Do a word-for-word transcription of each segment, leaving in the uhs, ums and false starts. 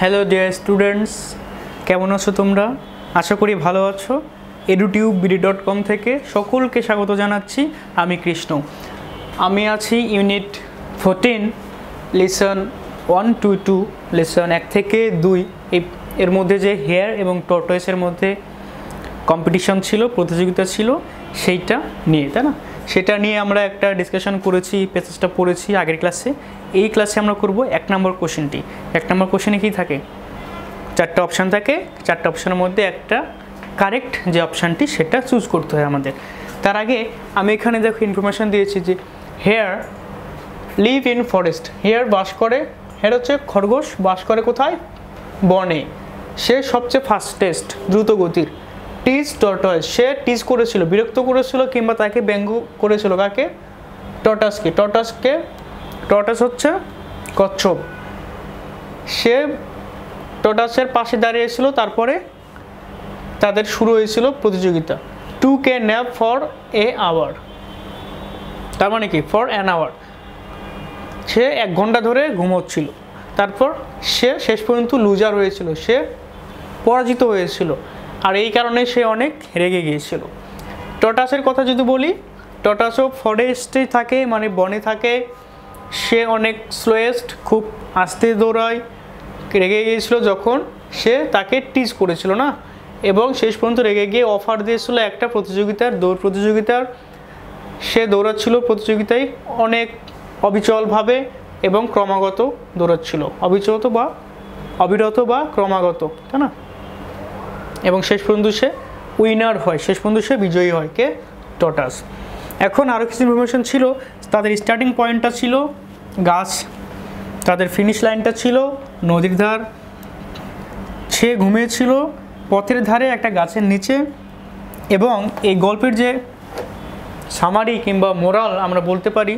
Hello dear students, কেমন আছো তোমরা? আশা করি ভালো আছো। এডুটিউব বিডি ডট কম থেকে সকলকে স্বাগত জানাচ্ছি। আমি কৃষ্ণ। আমি আছি unit fourteen lesson one two two lesson এক থেকে দুই। এর মধ্যে যে হেয়ার এবং টর্টয়েসের মধ্যে কম্পিটিশন ছিল, প্রতিযোগিতা ছিল, সেইটা নিয়ে, তাই না? সেটা নিয়ে আমরা একটা ডিসকাশন করেছি, পেসেজটা পড়েছি আগের ক্লাসে। এই ক্লাসে আমরা করব এক নম্বর কোশ্চেনটি। এক নম্বর কোশ্চেনে কী থাকে? চারটা অপশান থাকে। চারটা অপশানের মধ্যে একটা কারেক্ট যে অপশানটি, সেটা চুজ করতে হয় আমাদের। তার আগে আমি এখানে দেখো ইনফরমেশান দিয়েছি যে hare live in forest. Hare বাস করে, হেয়ার হচ্ছে খরগোশ, বাস করে কোথায়? বনে। সে সবচেয়ে ফাস্টেস্ট, দ্রুত গতির। টিজ টর্টয়েস, সে টিজ করেছিল, বিরক্ত করেছিল কিংবা তাকে ব্যঙ্গ করেছিল। কাকে? টর্টয়েসকে। টর্টয়েসকে টর্টয়েস হচ্ছে কচ্ছপ। সে টর্টয়েসের পাশে দাঁড়িয়েছিল, তারপরে তাদের শুরু হয়েছিল প্রতিযোগিতা। Took a nap for a hour, তার মানে কি ফর অ্যান আওয়ার, সে এক ঘন্টা ধরে ঘুমোচ্ছিল। তারপর সে শেষ পর্যন্ত লুজার হয়েছিল, সে পরাজিত হয়েছিল, আর এই কারণে সে অনেক রেগে গিয়েছিল। টর্টয়েসের কথা যদি বলি, টর্টয়েসও ফরেস্টে থাকে, মানে বনে থাকে। সে অনেক স্লোয়েস্ট, খুব আস্তে দৌড়ায়। রেগে গিয়েছিল যখন সে তাকে টিজ করেছিল না, এবং শেষ পর্যন্ত রেগে গিয়ে অফার দিয়েছিল একটা প্রতিযোগিতার, দৌড় প্রতিযোগিতার। সে দৌড়াচ্ছিল প্রতিযোগিতায় অনেক অবিচলভাবে এবং ক্রমাগত দৌড়াচ্ছিল, অবিচলত বা অবিরত বা ক্রমাগত, তাই না? এবং শেষ পর্যন্ত সে উইনার হয়, শেষ পর্যন্ত সে বিজয়ী হয়। কে? টর্টয়েস। এখন আরও কিছু ইনফরমেশন ছিল। তাদের স্টার্টিং পয়েন্টটা ছিল গাছ, তাদের ফিনিশ লাইনটা ছিল নদীর ধার। সে ঘুমিয়েছিল পথের ধারে একটা গাছের নিচে। এবং এই গল্পের যে সামারি কিংবা মোরাল আমরা বলতে পারি,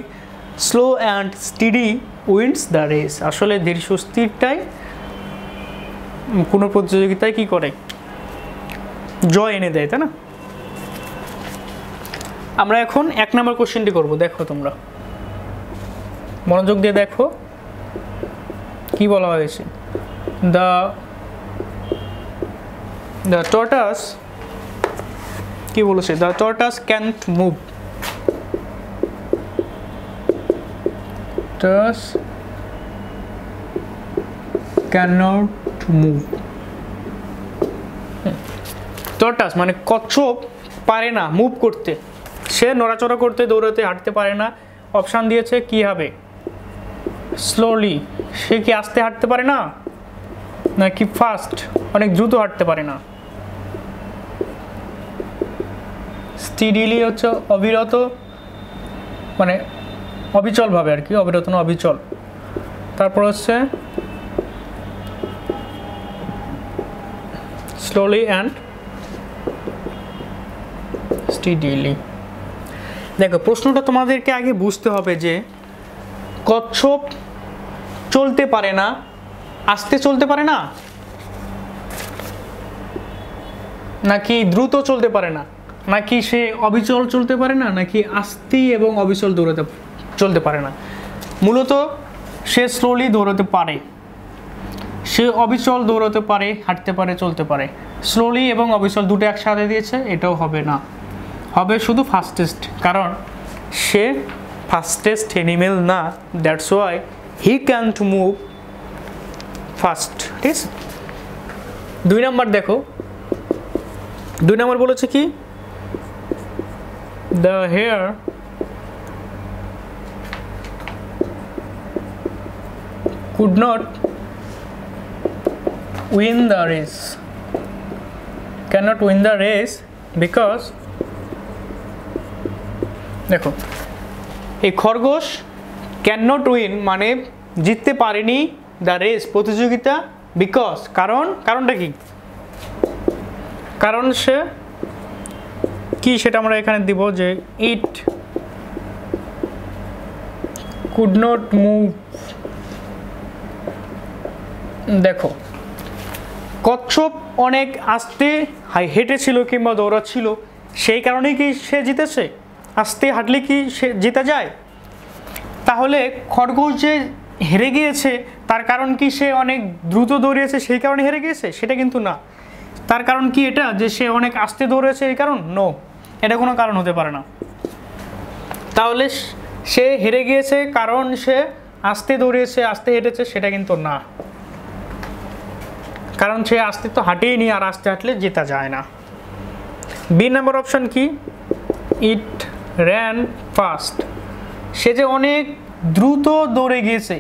slow and steady wins the race. আসলে ধীর সুস্থিরটাই কোনো প্রতিযোগিতায় কী করে? জয় এনে দেয়, তাই না? আমরা এখন এক নম্বর কোশ্চেনটি করব। দেখো তোমরা মনোযোগ দিয়ে দেখো কি বলা হয়েছে। দ্য দ্য টর্টয়েস কি বলেছে? The tortoise can't move. Tortoise cannot move. Tortoise মানে কচ্ছপ, পারে না মুভ করতে, সে নড়াচড়া করতে, দৌড়াতে, হাঁটতে পারে না। অপশান দিয়েছে কি হবে? স্লোলি, সে কি আস্তে হাঁটতে পারে না, নাকি ফাস্ট, অনেক দ্রুত হাঁটতে পারে না। স্টিডিলি হচ্ছে অবিরত, মানে অবিচলভাবে আর কি, অবিরত না অবিচল। তারপর হচ্ছে স্লোলি অ্যান্ড স্টিডিলি। দেখো প্রশ্নটা তোমাদেরকে আগে বুঝতে হবে যে কচ্ছপ চলতে পারে না, আস্তে চলতে পারে না, নাকি দ্রুত চলতে পারে না, নাকি সে অবিচল চলতে পারে না, নাকি আস্তে এবং অবিচল দৌড়াতে চলতে পারে না। মূলত সে স্লোলি দৌড়াতে পারে, সে অবিচল দৌড়াতে পারে, হাঁটতে পারে, চলতে পারে। স্লোলি এবং অবিচল দুটো একসাথে দিয়েছে, এটাও হবে না, হবে শুধু ফাস্টেস্ট, কারণ সে ফাস্টেস্ট অ্যানিমেল না। That's why he can't move fast. ঠিক আছে। দুই নম্বর দেখো, দুই নম্বর বলেছে কি? The hare could not win the race, can not win the race because, দেখো এই খরগোশ ক্যান নট উইন মানে জিততে পারেনি দ্য রেস, প্রতিযোগিতা, বিকজ কারণ, কারণটা কি? কারণ সে কি সেটা আমরা এখানে দিব যে ইট কুড নট মুভ। দেখো কচ্ছপ অনেক আস্তে হেঁটেছিল কিংবা দৌড়াচ্ছিল, সেই কারণেই কি সে জিতেছে? আস্তে হাঁটলে কি সে জিতে যায়? তাহলে খরগোশ যে হেরে গিয়েছে, তার কারণ কি সে অনেক দ্রুত দৌড়িয়েছে সেই কারণে হেরে গিয়েছে? সেটা কিন্তু না। তার কারণ কি এটা যে সে অনেক আস্তে দৌড়েছে এই কারণ? নো, এটা কোনো কারণ হতে পারে না। তাহলে সে হেরে গিয়েছে কারণ সে আস্তে দৌড়িয়েছে, আস্তে হেঁটেছে, সেটা কিন্তু না। কারণ সে আস্তে তো হাঁটেই নি, আর আস্তে হাঁটলে জেতা যায় না। বি নাম্বার অপশন কি? ইট র্যান ফাস্ট। সে যে অনেক দ্রুত দৌড়ে গিয়েছে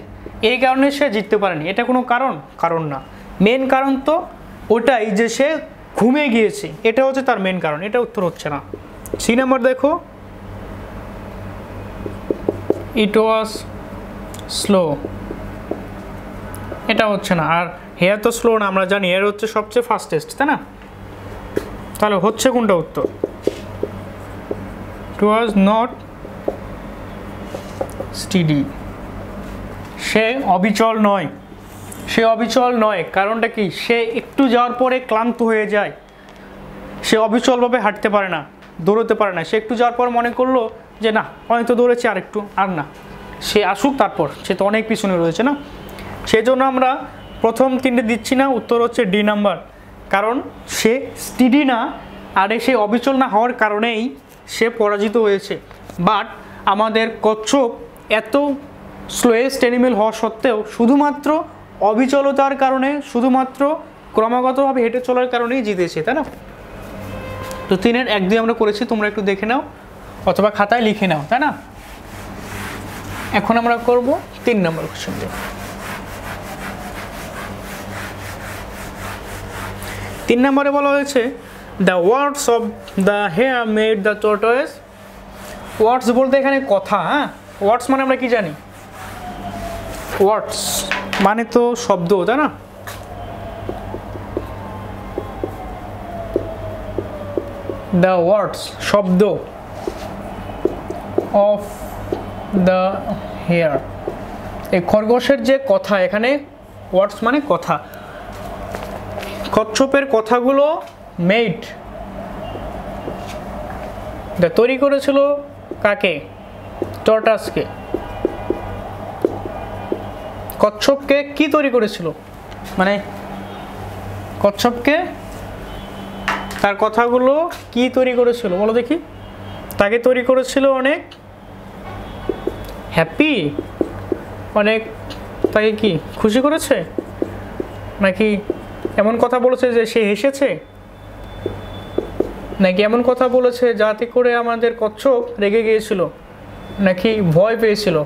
এই কারণে সে জিততে পারেনি, এটা কোনো কারণ? কারণ না। মেন কারণ তো ওটাই যে সে ঘুমে গিয়েছে, এটা হচ্ছে তার মেন কারণ। এটা উত্তর হচ্ছে না। সি নাম্বার দেখো, ইট ওয়াজ স্লো, এটা হচ্ছে না। আর হেয়ার তো স্লো না, আমরা জানি হেয়ার হচ্ছে সবচেয়ে ফাস্টেস্ট, তাই না? তাহলে হচ্ছে কোনটা উত্তর? ইট ওয়াজ নট স্টিডি, সে অবিচল নয়। সে অবিচল নয় কারণটা কি? সে একটু যাওয়ার পরে ক্লান্ত হয়ে যায়, সে অবিচলভাবে হাঁটতে পারে না, দৌড়োতে পারে না। সে একটু যাওয়ার পর মনে করলো যে না অনেক তো দৌড়েছে আর একটু, আর না সে আসুক, তারপর সে তো অনেক পিছনে রয়েছে না। সেজন্য আমরা প্রথম তিনটে দিচ্ছি না, উত্তর হচ্ছে ডি নাম্বার। কারণ সে স্টিডি না, আর সে অবিচল না হওয়ার কারণেই সে পরাজিত হয়েছে। বাট আমাদের কচ্ছপ এত স্লোয়েস্ট অ্যানিমেল হওয়া সত্ত্বেও শুধুমাত্র অবিচলতার কারণে, শুধুমাত্র ক্রমাগতভাবে হেঁটে চলার কারণেই জিতেছে, তাই না? তো তিনের এক দুই আমরা করেছি, তোমরা একটু দেখে নাও অথবা খাতায় লিখে নাও, তাই না? এখন আমরা করব তিন নম্বর কোশ্চেন। তিন নম্বরে বলা হয়েছে the words of the hare made the tortoise. Words বলতে এখানে কথা। হ্যাঁ, ওয়ার্ডস মানে আমরা কি জানি? ওয়ার্ডস মানে তো শব্দ, তাই না? দ্য ওয়ার্ডস, শব্দ, অফ দ্য হেয়ার, এই খরগোশের যে কথা, এখানে ওয়ার্ডস মানে কথা। কচ্ছপের কথাগুলো মেড, যা তৈরি করেছিল কাকে? টর্টাসকে। কচ্ছপকে কি তৈরি করেছিল? মানে কচ্ছপকে তার কথাগুলো কি তৈরি করেছিল বলো দেখি? তাকে তৈরি করেছিল অনেক হ্যাপি, অনেক তাকে কি খুশি করেছে, নাকি এমন কথা বলেছে যে সে হেসেছে, নাকি এমন কথা বলেছে যাতে করে আমাদের কচ্ছপ রেগে গিয়েছিল, নাকি ভয় পেয়েছিল?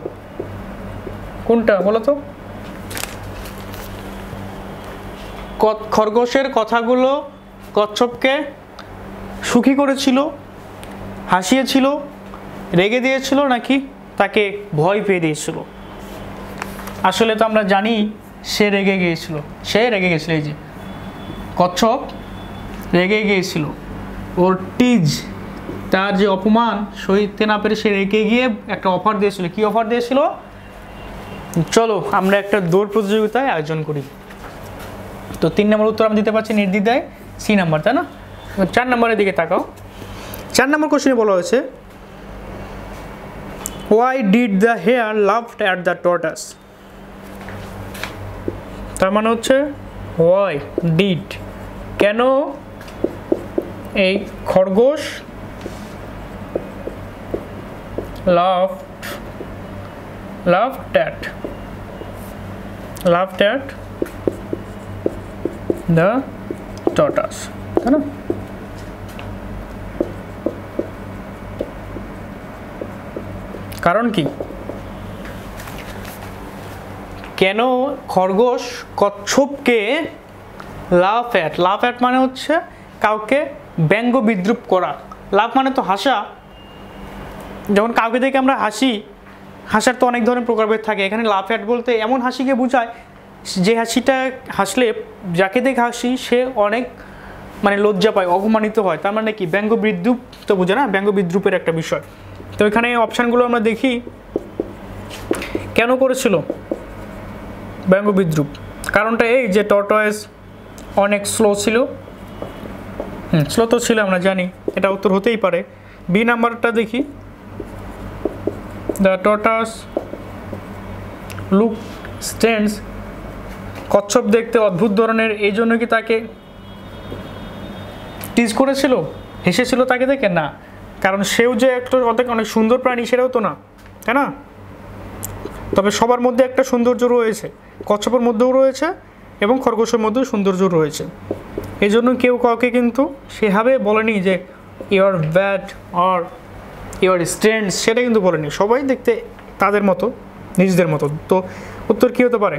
কোনটা বলো তো? খরগোশের কথাগুলো কচ্ছপকে সুখী করেছিল, হাসিয়েছিল, রেগে দিয়েছিল, নাকি তাকে ভয় পেয়ে দিয়েছিল? আসলে তো আমরা জানি সে রেগে গিয়েছিল, সে রেগে গিয়েছিল। এই যে কচ্ছপ রেগে গিয়েছিল, ওর টিজ, তার যে অপমান সইতে না পেরে সে রেগে গিয়ে একটা অফার দিয়েছিল। কি অফার দিয়েছিল? চলো আমরা একটা দৌড় প্রতিযোগিতায় আয়োজন করি। তো তিন নম্বর উত্তর আমি দিতে পারছি নির্দ্বিধায়, সি নাম্বার, তাই না? চার নম্বরের দিকে তাকাও। চার নম্বর কোশ্চেনে বলা হয়েছে why did the hare laughed at the tortoise. তার মানে হচ্ছে হোয়াই ডিড, কেন এই খরগোশ laughed, laughed at, laughed at the tortoise, তাই না? কারণ কি? কেন খরগোশ কচ্ছপকে লাভ অ্যাট, লাভ অ্যাট মানে হচ্ছে কাউকে ব্যঙ্গ বিদ্রুপ করা। লাভ মানে তো হাসা, যখন কাউকে দেখে আমরা হাসি, হাসার তো অনেক ধরনের প্রকারভেদ থাকে। এখানে লাভ অ্যাট বলতে এমন হাসিকে বোঝায় যে হাসিটা হাসলে যাকে দেখে হাসি সে অনেক মানে লজ্জা পায়, অপমানিত হয়। তার মানে কি ব্যঙ্গ বিদ্রুপ তো বোঝে না, ব্যঙ্গ বিদ্রুপের একটা বিষয়। তো এখানে অপশানগুলো আমরা দেখি কেন করেছিল ব্যঙ্গ বিদ্রুপ। কারণটা এই যে টর্টয়েস অনেক স্লো ছিল, স্লো তো ছিল আমরা জানি, এটা উত্তর হতেই পারে। বি নাম্বারটা দেখি, দ্য টর্টয়েস লুক স্ট্যান্ডস কচ্ছপ দেখতে অদ্ভুত ধরনের এই জন্য কি তাকে টিজ করেছিল, হেসেছিল তাকে দেখে? না, কারণ সেও যে একটা অনেক সুন্দর প্রাণী সেটাও তো না, তাই না? তবে সবার মধ্যে একটা সৌন্দর্য রয়েছে, কচ্ছপের মধ্যেও রয়েছে এবং খরগোশের মধ্যেও সৌন্দর্য রয়েছে। এই জন্য কেউ কাউকে কিন্তু সেভাবে বলেনি যে your bad or your strength, সেটা কিন্তু বলেনি। সবাই দেখতে তাদের মতো, নিজেদের মতো। তো উত্তর কী হতে পারে?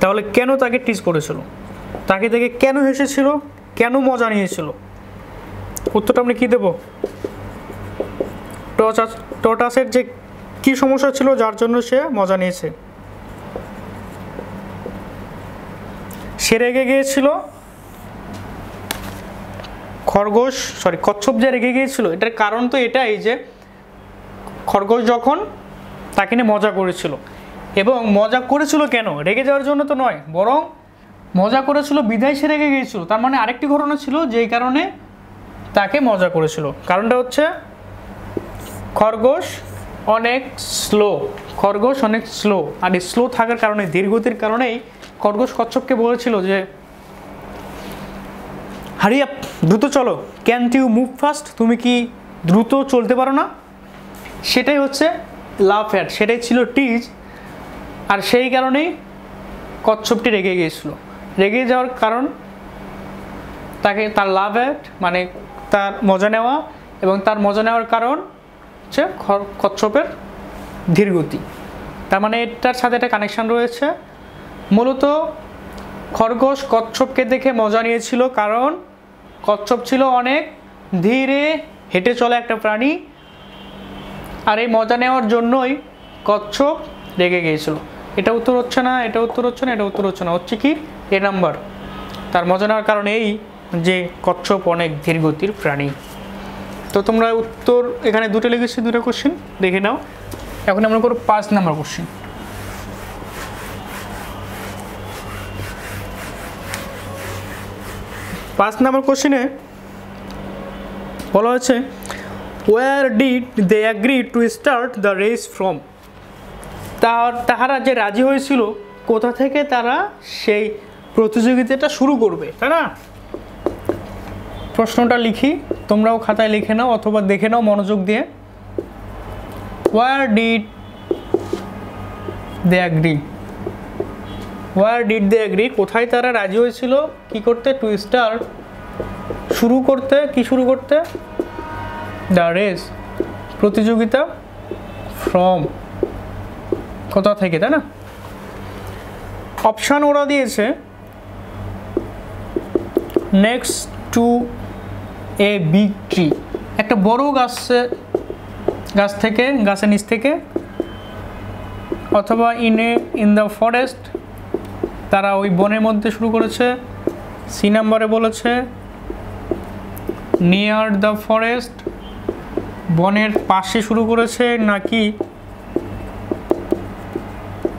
তাহলে কেন তাকে টিজ করেছিল, তাকে দেখে কেন হেসেছিল, কেন মজা নিয়েছিল? উত্তরটা আমরা কী দেব? টর্টাস, টর্টাসের যে কী সমস্যা ছিল যার জন্য সে মজা নিয়েছে? সে রেগে গিয়েছিল, খরগোশ সরি কচ্ছপ যে রেগে গিয়েছিল এটার কারণ তো এটাই যে খরগোশ যখন তাকে নিয়ে মজা করেছিল। এবং মজা করেছিল কেন? রেগে যাওয়ার জন্য তো নয়, বরং মজা করেছিল বিদায় সে রেগে গিয়েছিল। তার মানে আরেকটি ঘটনা ছিল যেই কারণে তাকে মজা করেছিল। কারণটা হচ্ছে খরগোশ অনেক স্লো, খরগোশ অনেক স্লো আর স্লো থাকার কারণে, ধীরগতির কারণেই খরগোশ কচ্ছপকে বলেছিল যে হারি আপ, দ্রুত চলো, ক্যান্ট ইউ মুভ ফাস্ট, তুমি কি দ্রুত চলতে পারো না? সেটাই হচ্ছে লাভ অ্যাট, সেটাই ছিল টিজ। আর সেই কারণেই কচ্ছপটি রেগে গিয়েছিল। রেগে যাওয়ার কারণ তাকে তার লাভ অ্যাট মানে তার মজা নেওয়া, এবং তার মজা নেওয়ার কারণ হচ্ছে কচ্ছপের ধীরগতি। তার মানে এটার সাথে একটা কানেকশান রয়েছে। মূলত খরগোশ কচ্ছপকে দেখে মজা নিয়েছিল কারণ কচ্ছপ ছিল অনেক ধীরে হেঁটে চলা একটা প্রাণী, আর এই মজা নেওয়ার জন্যই কচ্ছপ রেগে গিয়েছিল। এটা উত্তর হচ্ছে না, এটা উত্তর হচ্ছে না, এটা উত্তর হচ্ছে না, হচ্ছে কি এ নাম্বার। তার মজা নেওয়ার কারণ এই যে কচ্ছপ অনেক ধীরগতির প্রাণী। তো তোমরা উত্তর এখানে দুটো লিখেছি, দুটো কোশ্চেন দেখে নাও। এখন আমরা করব পাঁচ নাম্বার কোশ্চেন। পাঁচ নাম্বার কোশ্চেনে বলা হয়েছে where did they agree to start the race from, তার তাহারা যে রাজি হয়েছিল কোথা থেকে তারা সেই প্রতিযোগিতাটা শুরু করবে, তাই না? প্রশ্নটা লিখি, তোমরাও খাতায় লিখে নাও অথবা দেখে নাও মনোযোগ দিয়ে। Where did they agree, where did they agree, কোথায় তারা রাজি হয়েছিল কি করতে? টু স্টার্ট, শুরু করতে, কি শুরু করতে? দ্য রেস, প্রতিযোগিতা। ফ্রম, কোথা থেকে, তাই না? অপশান ওরা দিয়েছে next to a big tree, একটা বড় গাছে, গাছ থেকে, গাছের নিচ থেকে, অথবা in a in the forest, তারা ওই বনের মধ্যে শুরু করেছে। সি নাম্বারে বলেছে নিয়ার দ্য ফরেস্ট, বনের পাশে শুরু করেছে নাকি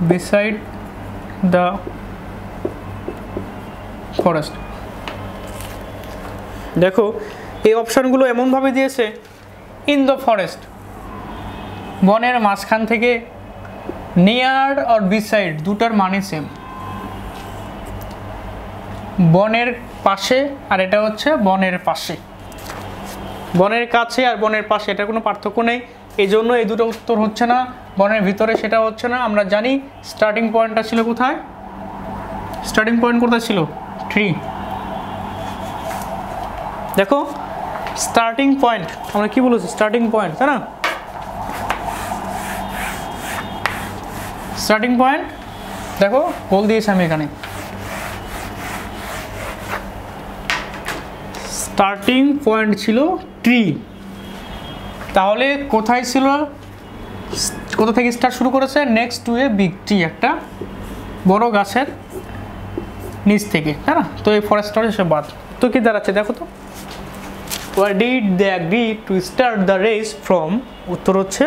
বিসাইড দ্য ফরেস্ট। দেখো এই অপশানগুলো এমনভাবে দিয়েছে, ইন দ্য ফরেস্ট বনের মাঝখান থেকে, নিয়ার আর বিসাইড দুটার মানে সেম, বনের পাশে, আর এটা হচ্ছে বনের পাশে, বনের কাছে আর বনের পাশে এটা কোনো পার্থক্য নেই। এই জন্য এই দুটো উত্তর হচ্ছে না। বনের ভিতরে সেটা হচ্ছে না। আমরা জানি স্টার্টিং পয়েন্টটা ছিল কোথায়, স্টার্টিং পয়েন্ট কোথায় ছিল? ট্রি। দেখো স্টার্টিং পয়েন্ট আমরা কি বলেছি, স্টার্টিং পয়েন্ট, তাই না? স্টার্টিং পয়েন্ট দেখো বল দিয়েছি আমি এখানে, স্টার্টিং পয়েন্ট ছিল ট্রি। তাহলে কোথায় ছিল, কোথা থেকে স্টার্ট শুরু করেছে? Next to a big tree, একটা বড় গাছের নিচ থেকে, হ্যাঁ না? তো এই ফরেস্টার এসব বাদ, তো কী দাঁড়াচ্ছে দেখো তো, where did they agree to start the race from, উত্তর হচ্ছে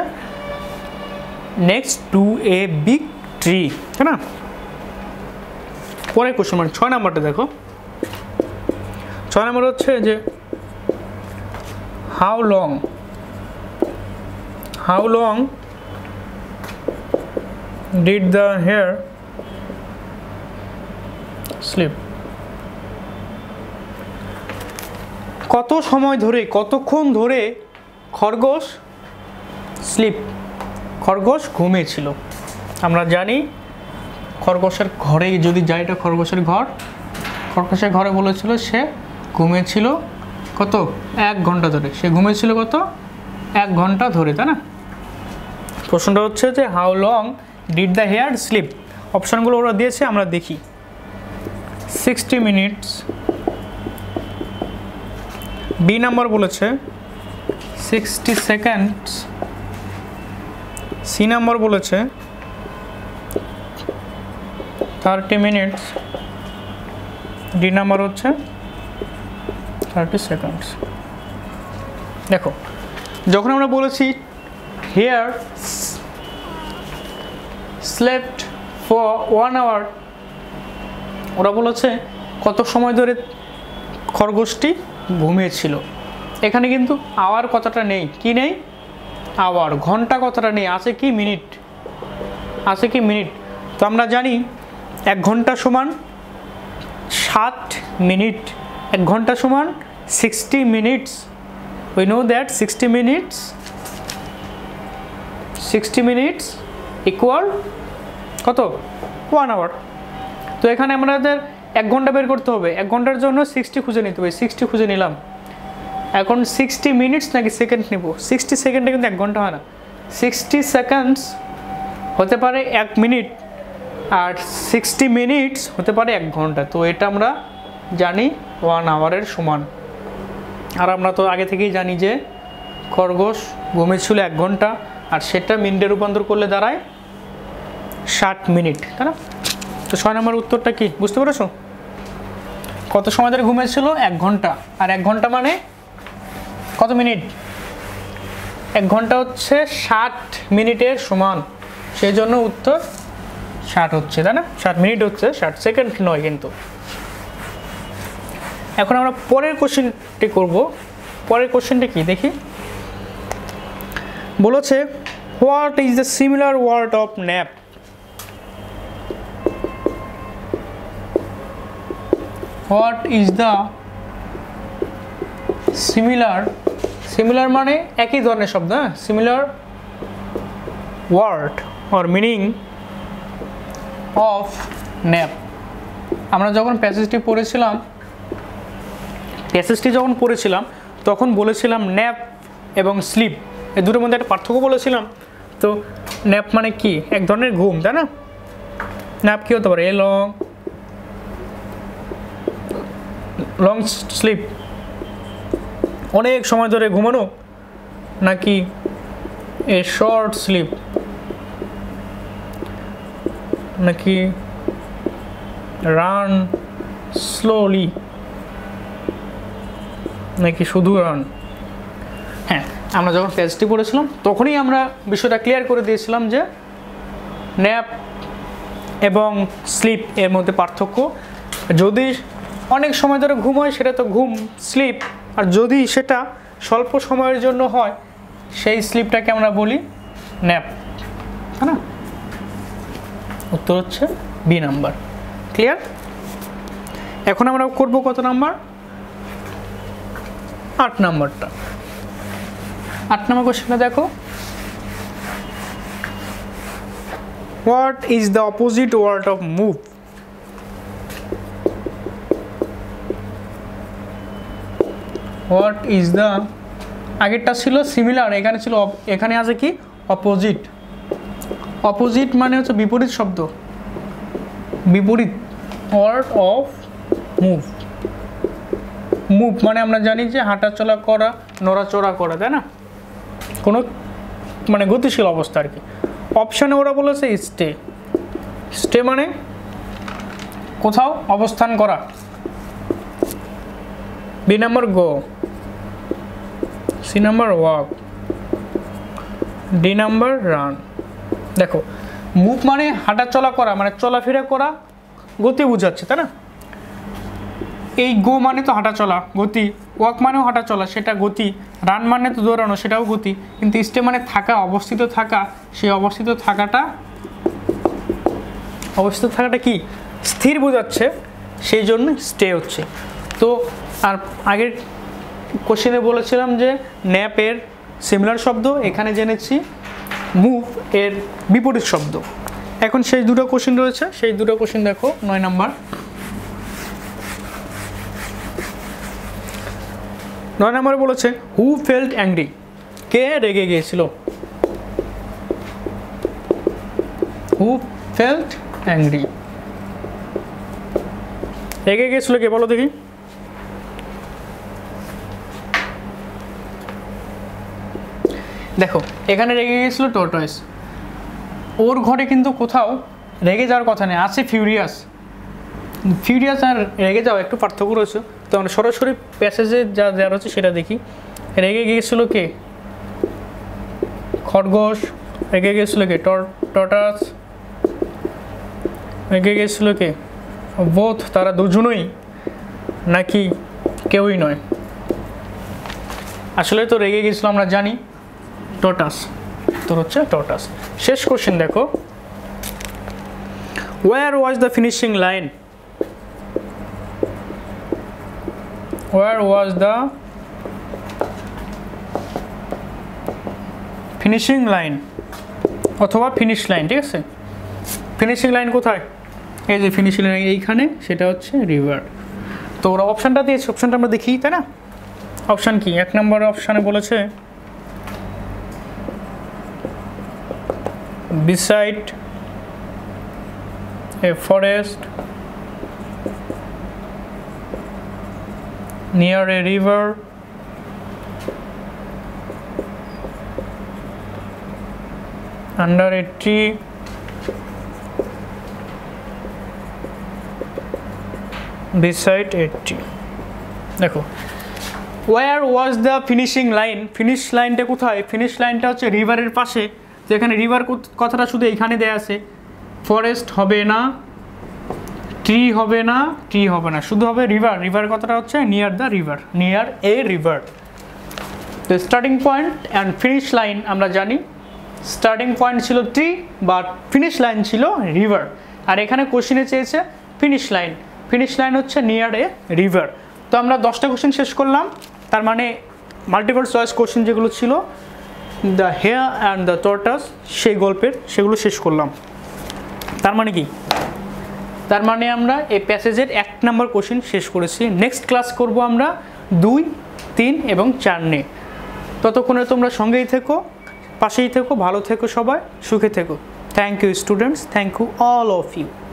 next to a big tree, হ্যাঁ না? পরের কোশ্চেন মানে ছয় নাম্বারটা দেখো। ছয় নাম্বার হচ্ছে যে how long, how long did the hare sleep. কত সময় ধরে, কতক্ষণ ধরে খরগোশ স্লিপ, খরগোশ ঘুমিয়েছিল। আমরা জানি খরগোশের ঘরে যদি যাই, এটা খরগোশের ঘর, খরগোশের ঘরে বলেছিল সে ঘুমিয়েছিল কত, এক ঘন্টা ধরে। সে ঘুমিয়েছিল কত, এক ঘন্টা ধরে, তাই না? প্রশ্নটা হচ্ছে যে how long did the hare sleep. অপশানগুলো ওরা দিয়েছে, আমরা দেখি। সিক্সটি মিনিটস, বি নাম্বার বলেছে। সিক্সটি সেকেন্ডস, সি নাম্বার বলেছে। থার্টি মিনিটস, ডি নাম্বার হচ্ছে থার্টি সেকেন্ডস। দেখো, যখন আমরা বলেছি hare slept for one hour, ওরা বলেছে কত সময় ধরে খরগোশটি ঘুমিয়েছিল। এখানে কিন্তু আওয়ার কথাটা নেই, কি নেই আওয়ার, ঘন্টা কথাটা নেই, আছে কি মিনিট, আছে কি মিনিট। তো আমরা জানি এক ঘন্টা সমান ষাট মিনিট, এক ঘন্টা সমান sixty minutes. We know that sixty minutes, sixty minutes equal কত, ওয়ান আওয়ার। তো এখানে আমাদের এক ঘন্টা বের করতে হবে, এক ঘন্টার জন্য সিক্সটি খুঁজে নিতে হবে, সিক্সটি খুঁজে নিলাম। এখন সিক্সটি মিনিটস নাকি সেকেন্ড নেব, সিক্সটি সেকেন্ডে কিন্তু এক ঘন্টা হয় না, সিক্সটি সেকেন্ডস হতে পারে এক মিনিট, আর সিক্সটি মিনিটস হতে পারে এক ঘন্টা। তো এটা আমরা জানি ওয়ান আওয়ারের সমান। আর আমরা তো আগে থেকেই জানি যে খরগোশ ঘুমিয়েছিল এক ঘন্টা, আর সেটা মিনিটে রূপান্তর করলে দাঁড়ায় ষাট মিনিট, তাই না? তো ছয় নম্বর উত্তরটা কি বুঝতে পেরেছো? কত সময় ধরে ঘুমিয়েছিল, এক ঘন্টা। আর এক ঘন্টা মানে কত মিনিট, এক ঘন্টা হচ্ছে ষাট মিনিটের সমান, সেই জন্য উত্তর ষাট হচ্ছে, তাই না? ষাট মিনিট হচ্ছে, ষাট সেকেন্ড নয় কিন্তু। এখন আমরা পরের কোশ্চেনটি করব। পরের কোশ্চেনটা কি দেখি, বলেছে what is the similar word of nap. What is the similar, similar মানে একই ধরনের শব্দ, হ্যাঁ, similar word or meaning of nap. আমরা যখন প্যাসেজটি পড়েছিলাম, প্যাসেজটি যখন পড়েছিলাম তখন বলেছিলাম ন্যাপ এবং স্লিপ, এই দুটোর মধ্যে একটা পার্থক্য বলেছিলাম। তো ন্যাপ মানে কি, এক ধরনের ঘুম, তাই না? ন্যাপ কী হতে পারে, এ লং লং স্লিপ, অনেক সময় ধরে ঘুমানো, নাকি এ শর্ট স্লিপ, নাকি রান স্লোলি, নাকি শুধু রান। হ্যাঁ, আমরা যখন প্যাসেজটি পড়েছিলাম তখনই আমরা বিষয়টা ক্লিয়ার করে দিয়েছিলাম যে ন্যাপ এবং স্লিপ এর মধ্যে পার্থক্য। যদি অনেক সময় ধরে ঘুম হয় সেটা তো ঘুম স্লিপ, আর যদি সেটা স্বল্প সময়ের জন্য হয় সেই স্লিপটাকে আমরা বলি ন্যাপ, তাই না? উত্তর হচ্ছে বি নাম্বার। ক্লিয়ার? এখন আমরা করব কত নাম্বার, আট নাম্বারটা। আট নাম্বার কোশ্চেনটা দেখো, what is the opposite word of move. What is the, আগেরটা ছিল সিমিলার, এখানে ছিল, এখানে আছে কি অপোজিট। অপোজিট মানে হচ্ছে বিপরীত শব্দ, বিপরীত ওয়ার্ড অফ মুভ। মুভ মানে আমরা জানি যে হাঁটা চলা করা, নড়াচড়া করা, তাই না? কোনো মানে গতিশীল অবস্থা আর কি। অপশানে ওরা বলেছে স্টে, স্টে মানে কোথাও অবস্থান করা। B number go, C number walk, D number run. দেখো, মুভ মানে হাঁটা চলা করা, মানে চলাফেরা করা, গতি বোঝাচ্ছে, তাই না? এই গো মানে তো হাঁটা চলা, গতি, ওয়াক মানেও হাঁটা চলা, সেটা গতি, রান মানে তো দৌড়ানো, সেটাও গতি। কিন্তু স্টে মানে থাকা, অবস্থিত থাকা, সেই অবস্থিত থাকাটা, অবস্থিত থাকাটা কি স্থির বোঝাচ্ছে, সেই জন্য স্টে হচ্ছে। তো আর আগের কোশ্চেনে বলেছিলাম যে ন্যাপ এর সিমিলার শব্দ, এখানে জেনেছি মুভ এর বিপরীত শব্দ। এখন সেই দুটো কোশ্চেন রয়েছে, সেই দুটো কোশ্চেন দেখো। নয় নাম্বার নয় নম্বরে বলেছে হু ফেল্ট অ্যাংরি, কে রেগে গিয়েছিল। হু ফেল্ট অ্যাংরি, রেগে গিয়েছিল কে বলো দেখি। দেখো এখানে রেগে গিয়েছিল টর্টয়েস, ওর ঘরে কিন্তু কোথাও রেগে যাওয়ার কথা নেই, আছে ফিউরিয়াস। ফিউরিয়াস আর রেগে যাওয়া একটু পার্থক্য রয়েছে। তো আমরা সরাসরি প্যাসেজে যা দেওয়া রয়েছে সেটা দেখি। রেগে গিয়েছিল কে? খরগোশ। রেগে গিয়েছিল কে? টর্টয়েস। রেগে গিয়েছিল কে? বোথ, তারা দুজনই নাকি কেউই নয়? আসলে তো রেগে গিয়েছিল আমরা জানি টর্টয়েস, তো হচ্ছে টর্টয়েস। শেষ কোশ্চেন দেখো, where was the finishing line? Where was the finishing line অথবা ফিনিশ লাইন? ঠিক আছে, ফিনিশিং লাইন কোথায়? এই যে ফিনিশিং লাইন এইখানে, সেটা হচ্ছে রিভার। তো ওরা অপশানটা দিয়েছে, অপশানটা আমরা দেখি, তাই না? অপশান কি? এক নম্বর অপশানে বলেছে beside a forest, near a river, under a tree, beside a tree. দেখো where was the finishing line? Finish লাইনটা কোথায়? ফিনিশ লাইনটা হচ্ছে রিভারের পাশে। যেখানে রিভার কথাটা শুধু এইখানে দেয়া আছে, ফরেস্ট হবে না, ট্রি হবে না, ট্রি হবে না, শুধু হবে রিভার। রিভার কথাটা হচ্ছে near the river, near a river. তো starting point and finish line আমরা জানি। স্টার্টিং পয়েন্ট ছিল ট্রি বা ফিনিশ লাইন ছিল রিভার, আর এখানে কোশ্চেনে চেয়েছে ফিনিশ লাইন। ফিনিশ লাইন হচ্ছে নিয়ার এ রিভার। তো আমরা দশটা কোশ্চেন শেষ করলাম, তার মানে মাল্টিপল চয়েস কোশ্চেন যেগুলো ছিল the hare and the tortoise সেই গল্পের, সেগুলো শেষ করলাম। তার মানে কি? তার মানে আমরা এই প্যাসেজের এক নম্বর কোশ্চেন শেষ করেছি। নেক্সট ক্লাস করব আমরা দুই, তিন এবং চার নিয়ে। ততক্ষণে তোমরা সঙ্গেই থেকো, পাশেই থেকো, ভালো থেকো, সবাই সুখে থেকো। Thank you students, thank you all of you.